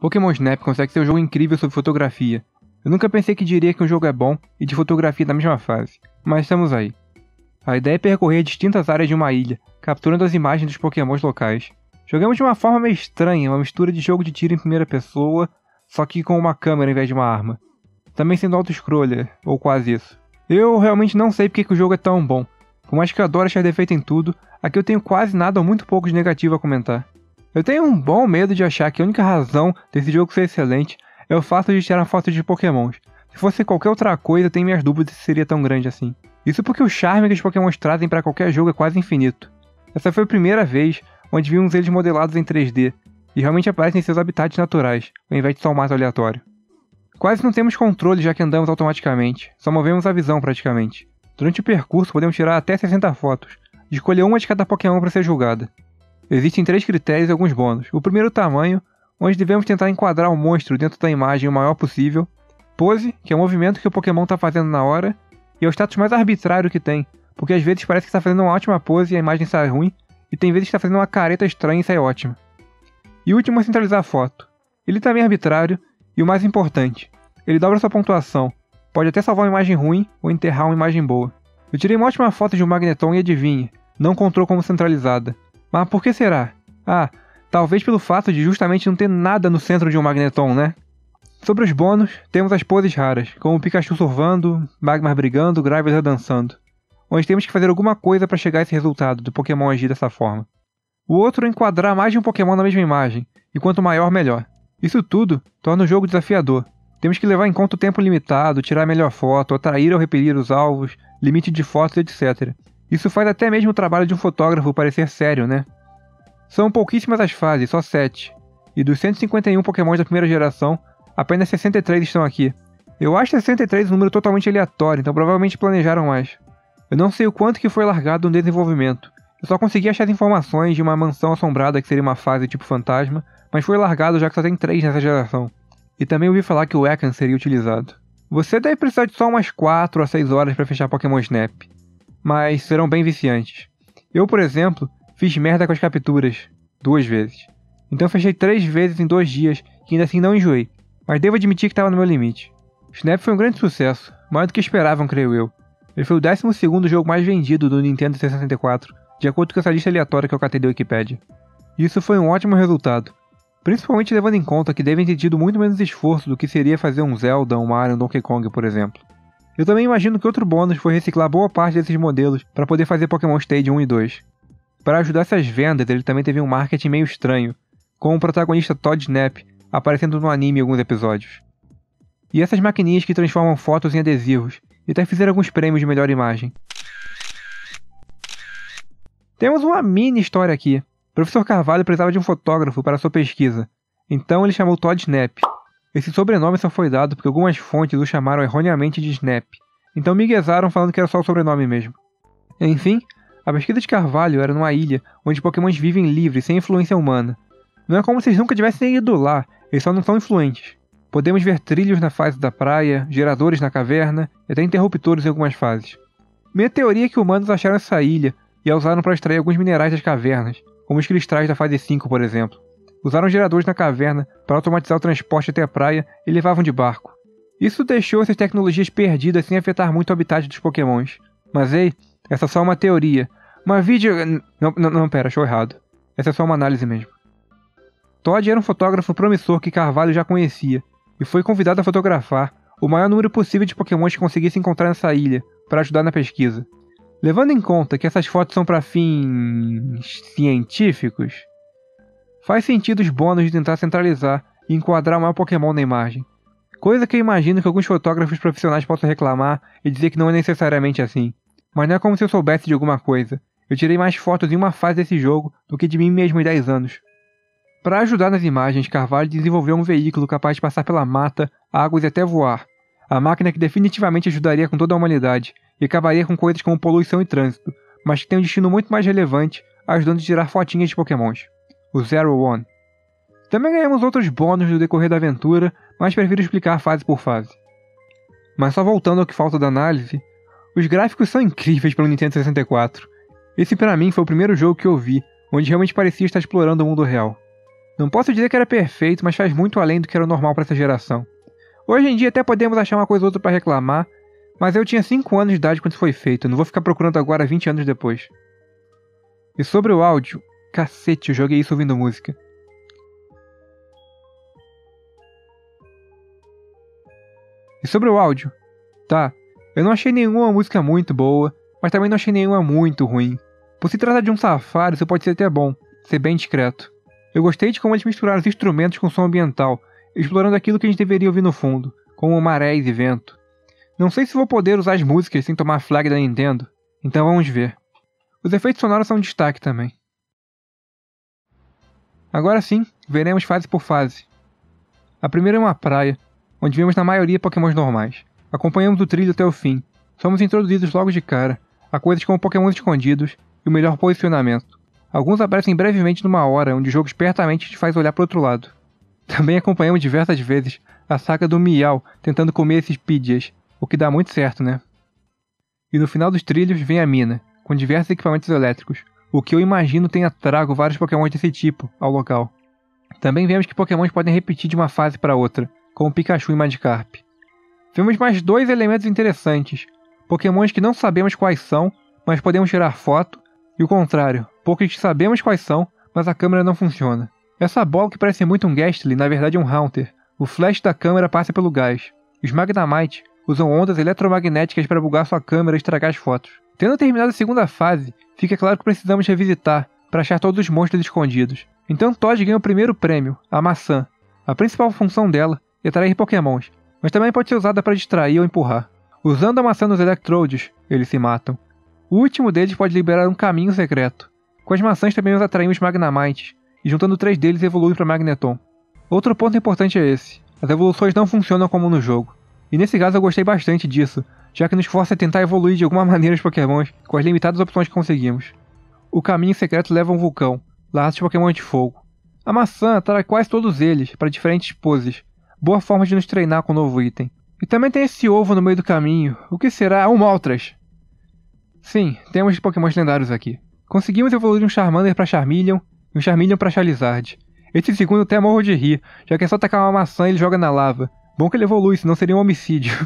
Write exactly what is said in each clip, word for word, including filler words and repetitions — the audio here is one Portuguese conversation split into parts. Pokémon Snap consegue ser um jogo incrível sobre fotografia. Eu nunca pensei que diria que um jogo é bom e de fotografia na mesma fase, mas estamos aí. A ideia é percorrer distintas áreas de uma ilha, capturando as imagens dos Pokémons locais. Jogamos de uma forma meio estranha, uma mistura de jogo de tiro em primeira pessoa, só que com uma câmera em vez de uma arma. Também sendo auto-scroller, ou quase isso. Eu realmente não sei porque que o jogo é tão bom. Por mais que eu adoro achar defeito em tudo, aqui eu tenho quase nada ou muito pouco de negativo a comentar. Eu tenho um bom medo de achar que a única razão desse jogo ser excelente é o fato de tirar fotos de Pokémons. Se fosse qualquer outra coisa, eu tenho minhas dúvidas se seria tão grande assim. Isso porque o charme que os Pokémons trazem para qualquer jogo é quase infinito. Essa foi a primeira vez onde vimos eles modelados em três D, e realmente aparecem em seus habitats naturais, ao invés de só um mato aleatório. Quase não temos controle já que andamos automaticamente, só movemos a visão praticamente. Durante o percurso podemos tirar até sessenta fotos, e escolher uma de cada Pokémon para ser julgada. Existem três critérios e alguns bônus. O primeiro, o tamanho, onde devemos tentar enquadrar o monstro dentro da imagem o maior possível. Pose, que é o movimento que o Pokémon está fazendo na hora. E é o status mais arbitrário que tem, porque às vezes parece que está fazendo uma ótima pose e a imagem sai ruim, e tem vezes que está fazendo uma careta estranha e sai ótima. E o último é centralizar a foto. Ele também é arbitrário, e o mais importante, ele dobra sua pontuação, pode até salvar uma imagem ruim ou enterrar uma imagem boa. Eu tirei uma ótima foto de um Magneton e adivinha, não contou como centralizada. Mas por que será? Ah, talvez pelo fato de justamente não ter nada no centro de um Magneton, né? Sobre os bônus, temos as poses raras, como Pikachu surfando, Magmar brigando, Graveler dançando, onde temos que fazer alguma coisa para chegar a esse resultado, do Pokémon agir dessa forma. O outro é enquadrar mais de um Pokémon na mesma imagem, e quanto maior, melhor. Isso tudo torna o jogo desafiador. Temos que levar em conta o tempo limitado, tirar a melhor foto, atrair ou repelir os alvos, limite de fotos, etcétera. Isso faz até mesmo o trabalho de um fotógrafo parecer sério, né? São pouquíssimas as fases, só sete, e dos cento e cinquenta e um Pokémons da primeira geração, apenas sessenta e três estão aqui. Eu acho sessenta e três um número totalmente aleatório, então provavelmente planejaram mais. Eu não sei o quanto que foi largado no desenvolvimento. Eu só consegui achar as informações de uma mansão assombrada que seria uma fase tipo fantasma, mas foi largado já que só tem três nessa geração. E também ouvi falar que o Ekans seria utilizado. Você deve precisar de só umas quatro a seis horas para fechar Pokémon Snap, mas serão bem viciantes. Eu, por exemplo, fiz merda com as capturas, duas vezes. Então fechei três vezes em dois dias, que ainda assim não enjoei. Mas devo admitir que estava no meu limite. Snap foi um grande sucesso, maior do que esperavam, creio eu. Ele foi o décimo segundo jogo mais vendido do Nintendo sessenta e quatro, de acordo com essa lista aleatória que eu catei da Wikipedia. E isso foi um ótimo resultado, principalmente levando em conta que devem ter tido muito menos esforço do que seria fazer um Zelda, um Mario, um Donkey Kong, por exemplo. Eu também imagino que outro bônus foi reciclar boa parte desses modelos para poder fazer Pokémon Stage um e dois. Para ajudar essas vendas, ele também teve um marketing meio estranho, com o protagonista Todd Snap, aparecendo no anime em alguns episódios. E essas maquininhas que transformam fotos em adesivos, e até fizeram alguns prêmios de melhor imagem. Temos uma mini história aqui. O professor Carvalho precisava de um fotógrafo para sua pesquisa, então ele chamou Todd Snap. Esse sobrenome só foi dado porque algumas fontes o chamaram erroneamente de Snap, então miguezaram falando que era só o sobrenome mesmo. Enfim, a pesquisa de Carvalho era numa ilha onde Pokémons vivem livres, sem influência humana. Não é como se eles nunca tivessem ido lá, eles só não são influentes. Podemos ver trilhos na fase da praia, geradores na caverna, e até interruptores em algumas fases. Minha teoria é que humanos acharam essa ilha e a usaram para extrair alguns minerais das cavernas, como os cristais da fase cinco, por exemplo. Usaram geradores na caverna para automatizar o transporte até a praia e levavam de barco. Isso deixou essas tecnologias perdidas sem afetar muito o habitat dos Pokémons. Mas ei, essa é só uma teoria. Uma vídeo... Não, não, não, pera, achou errado. Essa é só uma análise mesmo. Todd era um fotógrafo promissor que Carvalho já conhecia, e foi convidado a fotografar o maior número possível de Pokémons que conseguisse encontrar nessa ilha, para ajudar na pesquisa. Levando em conta que essas fotos são para fins... científicos, faz sentido os bônus de tentar centralizar e enquadrar o maior Pokémon na imagem, coisa que eu imagino que alguns fotógrafos profissionais possam reclamar e dizer que não é necessariamente assim. Mas não é como se eu soubesse de alguma coisa, eu tirei mais fotos em uma fase desse jogo do que de mim mesmo em dez anos. Para ajudar nas imagens, Carvalho desenvolveu um veículo capaz de passar pela mata, águas e até voar. A máquina que definitivamente ajudaria com toda a humanidade e acabaria com coisas como poluição e trânsito, mas que tem um destino muito mais relevante, ajudando a tirar fotinhas de Pokémons. O Zero One. Também ganhamos outros bônus no decorrer da aventura, mas prefiro explicar fase por fase. Mas só voltando ao que falta da análise, os gráficos são incríveis pelo Nintendo sessenta e quatro. Esse para mim foi o primeiro jogo que eu vi, onde realmente parecia estar explorando o mundo real. Não posso dizer que era perfeito, mas faz muito além do que era normal para essa geração. Hoje em dia até podemos achar uma coisa ou outra para reclamar, mas eu tinha cinco anos de idade quando isso foi feito, não vou ficar procurando agora vinte anos depois. E sobre o áudio, cacete, eu joguei isso ouvindo música. E sobre o áudio, tá, eu não achei nenhuma música muito boa, mas também não achei nenhuma muito ruim. Por se tratar de um safari, isso pode ser até bom, ser bem discreto. Eu gostei de como eles misturaram os instrumentos com o som ambiental, explorando aquilo que a gente deveria ouvir no fundo, como marés e vento. Não sei se vou poder usar as músicas sem tomar flag da Nintendo, então vamos ver. Os efeitos sonoros são um destaque também. Agora sim, veremos fase por fase. A primeira é uma praia, onde vemos na maioria Pokémons normais. Acompanhamos o trilho até o fim, somos introduzidos logo de cara a coisas como Pokémons escondidos e o melhor posicionamento. Alguns aparecem brevemente numa hora onde o jogo espertamente te faz olhar para outro lado. Também acompanhamos diversas vezes a saga do Miau tentando comer esses Pidgeys, o que dá muito certo, né? E no final dos trilhos vem a mina, com diversos equipamentos elétricos, o que eu imagino tenha trago vários Pokémons desse tipo ao local. Também vemos que Pokémons podem repetir de uma fase para outra, como Pikachu e Magikarp. Vemos mais dois elementos interessantes, Pokémons que não sabemos quais são, mas podemos tirar foto, e o contrário, poucos que sabemos quais são, mas a câmera não funciona. Essa bola que parece muito um Gastly, na verdade é um Haunter. O flash da câmera passa pelo gás. Os Magnemite usam ondas eletromagnéticas para bugar sua câmera e estragar as fotos. Tendo terminado a segunda fase, fica claro que precisamos revisitar para achar todos os monstros escondidos. Então Todd ganha o primeiro prêmio, a maçã. A principal função dela é atrair Pokémons, mas também pode ser usada para distrair ou empurrar. Usando a maçã nos Electrodes, eles se matam. O último deles pode liberar um caminho secreto. Com as maçãs também os atraímos Magnemites, e juntando três deles evoluem para Magneton. Outro ponto importante é esse, as evoluções não funcionam como no jogo. E nesse caso eu gostei bastante disso, já que nos força a tentar evoluir de alguma maneira os Pokémons com as limitadas opções que conseguimos. O caminho secreto leva a um vulcão, lá de Pokémon de fogo. A maçã atrai quase todos eles, para diferentes poses, boa forma de nos treinar com o novo item. E também tem esse ovo no meio do caminho, o que será um Moltres. Sim, temos Pokémons lendários aqui. Conseguimos evoluir um Charmander para Charmeleon e um Charmeleon para Charizard. Esse segundo até morro de rir, já que é só tacar uma maçã e ele joga na lava. Bom que ele evolui, senão seria um homicídio.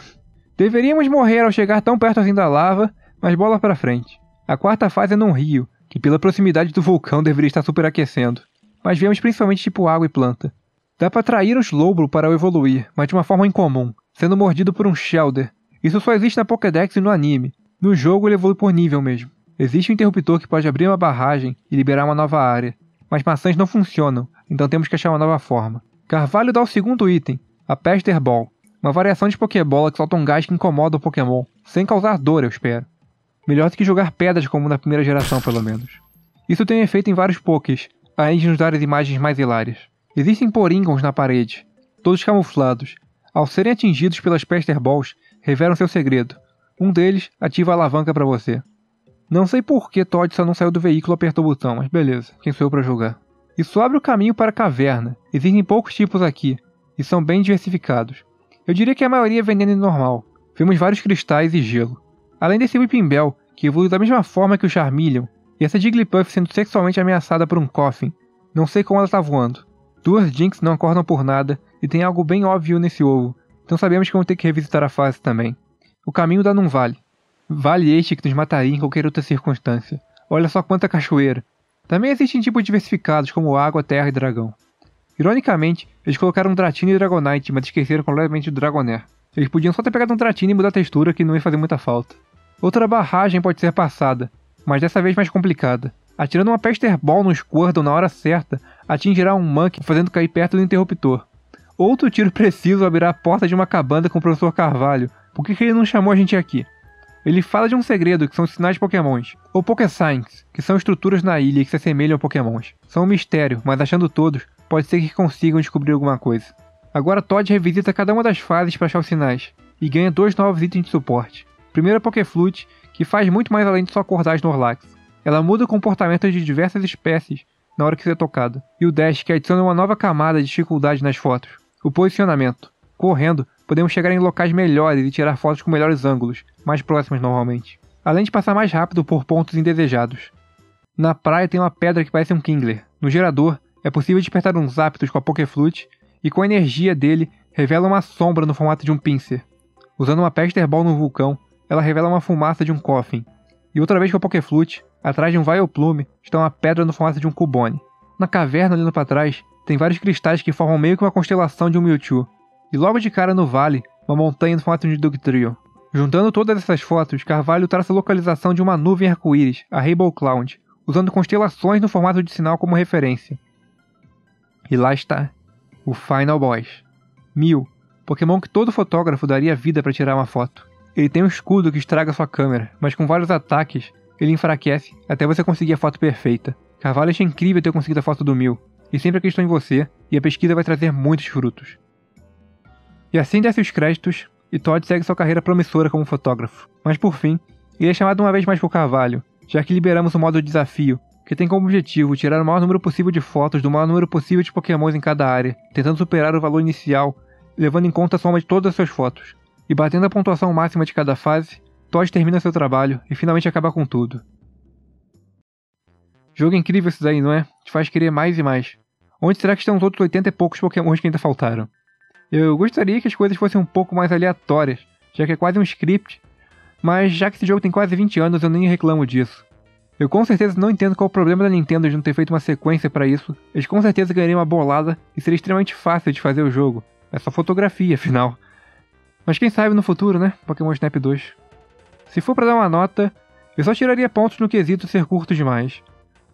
Deveríamos morrer ao chegar tão perto assim da lava, mas bola pra frente. A quarta fase é num rio, que pela proximidade do vulcão deveria estar superaquecendo. Mas vemos principalmente tipo água e planta. Dá pra atrair um Slowbro para o evoluir, mas de uma forma incomum, sendo mordido por um Shellder. Isso só existe na Pokédex e no anime. No jogo ele evolui por nível mesmo. Existe um interruptor que pode abrir uma barragem e liberar uma nova área, mas maçãs não funcionam, então temos que achar uma nova forma. Carvalho dá o segundo item, a Pester Ball, uma variação de Pokébola que solta um gás que incomoda o Pokémon, sem causar dor, eu espero. Melhor do que jogar pedras como na primeira geração, pelo menos. Isso tem efeito em vários Pokés, além de nos dar as imagens mais hilárias. Existem Porygon na parede, todos camuflados. Ao serem atingidos pelas Pester Balls, revelam seu segredo. Um deles ativa a alavanca para você. Não sei por que Todd só não saiu do veículo e apertou o botão, mas beleza, quem sou eu pra julgar. Isso abre o caminho para a caverna, existem poucos tipos aqui, e são bem diversificados. Eu diria que a maioria é veneno normal, vemos vários cristais e gelo. Além desse Whipinbell, que evolui da mesma forma que o Charmeleon, e essa Jigglypuff sendo sexualmente ameaçada por um Coffin, não sei como ela tá voando. Duas Jinx não acordam por nada, e tem algo bem óbvio nesse ovo, então sabemos que vamos ter que revisitar a fase também. O caminho dá num vale. Vale este que nos mataria em qualquer outra circunstância. Olha só quanta cachoeira. Também existem tipos diversificados como água, terra e dragão. Ironicamente, eles colocaram Dratini e Dragonite, mas esqueceram completamente do Dragonair. Eles podiam só ter pegado um Dratini e mudar a textura, que não ia fazer muita falta. Outra barragem pode ser passada, mas dessa vez mais complicada. Atirando uma Pester Ball no Squirtle na hora certa, atingirá um Monkey fazendo cair perto do interruptor. Outro tiro preciso abrirá a porta de uma cabana com o Professor Carvalho. Por que que ele não chamou a gente aqui? Ele fala de um segredo que são os sinais de Pokémons, ou Pokésigns, que são estruturas na ilha que se assemelham a Pokémons. São um mistério, mas achando todos, pode ser que consigam descobrir alguma coisa. Agora Todd revisita cada uma das fases para achar os sinais, e ganha dois novos itens de suporte. Primeiro a Pokéflute, que faz muito mais além de só acordar Snorlax. Ela muda o comportamento de diversas espécies na hora que é tocada. E o Dash, que adiciona uma nova camada de dificuldade nas fotos. O posicionamento. Correndo, podemos chegar em locais melhores e tirar fotos com melhores ângulos, mais próximas normalmente. Além de passar mais rápido por pontos indesejados. Na praia tem uma pedra que parece um Kingler. No gerador, é possível despertar uns Zapdos com a Pokéflute e com a energia dele revela uma sombra no formato de um pincer. Usando uma Pester Ball no vulcão, ela revela uma fumaça de um Coffin. E outra vez com a Pokéflute, atrás de um Vileplume está uma pedra no formato de um Cubone. Na caverna, olhando para trás, tem vários cristais que formam meio que uma constelação de um Mewtwo. E logo de cara no vale, uma montanha no formato de um Dugtrio. Juntando todas essas fotos, Carvalho traça a localização de uma nuvem arco-íris, a Rainbow Cloud, usando constelações no formato de sinal como referência. E lá está, o Final Boss. Mew, Pokémon que todo fotógrafo daria vida para tirar uma foto. Ele tem um escudo que estraga sua câmera, mas com vários ataques, ele enfraquece até você conseguir a foto perfeita. Carvalho acha incrível ter conseguido a foto do Mew, e sempre acreditou em você, e a pesquisa vai trazer muitos frutos. E assim desce os créditos, e Todd segue sua carreira promissora como fotógrafo. Mas por fim, ele é chamado uma vez mais por Carvalho, já que liberamos o modo desafio, que tem como objetivo tirar o maior número possível de fotos do maior número possível de Pokémons em cada área, tentando superar o valor inicial, levando em conta a soma de todas as suas fotos. E batendo a pontuação máxima de cada fase, Todd termina seu trabalho e finalmente acaba com tudo. Jogo incrível isso daí, não é? Te faz querer mais e mais. Onde será que estão os outros oitenta e poucos Pokémons que ainda faltaram? Eu gostaria que as coisas fossem um pouco mais aleatórias, já que é quase um script, mas já que esse jogo tem quase vinte anos, eu nem reclamo disso. Eu com certeza não entendo qual é o problema da Nintendo de não ter feito uma sequência para isso, eles com certeza ganhariam uma bolada e seria extremamente fácil de fazer o jogo. É só fotografia, afinal. Mas quem sabe no futuro, né? Pokémon Snap dois. Se for pra dar uma nota, eu só tiraria pontos no quesito ser curto demais.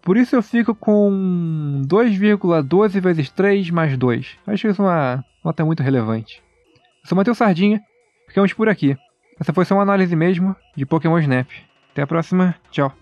Por isso eu fico com dois vírgula doze vezes três mais dois. Acho isso uma nota muito relevante. Eu sou Mateus Sardinha, ficamos por aqui. Essa foi só uma análise mesmo de Pokémon Snap. Até a próxima, tchau.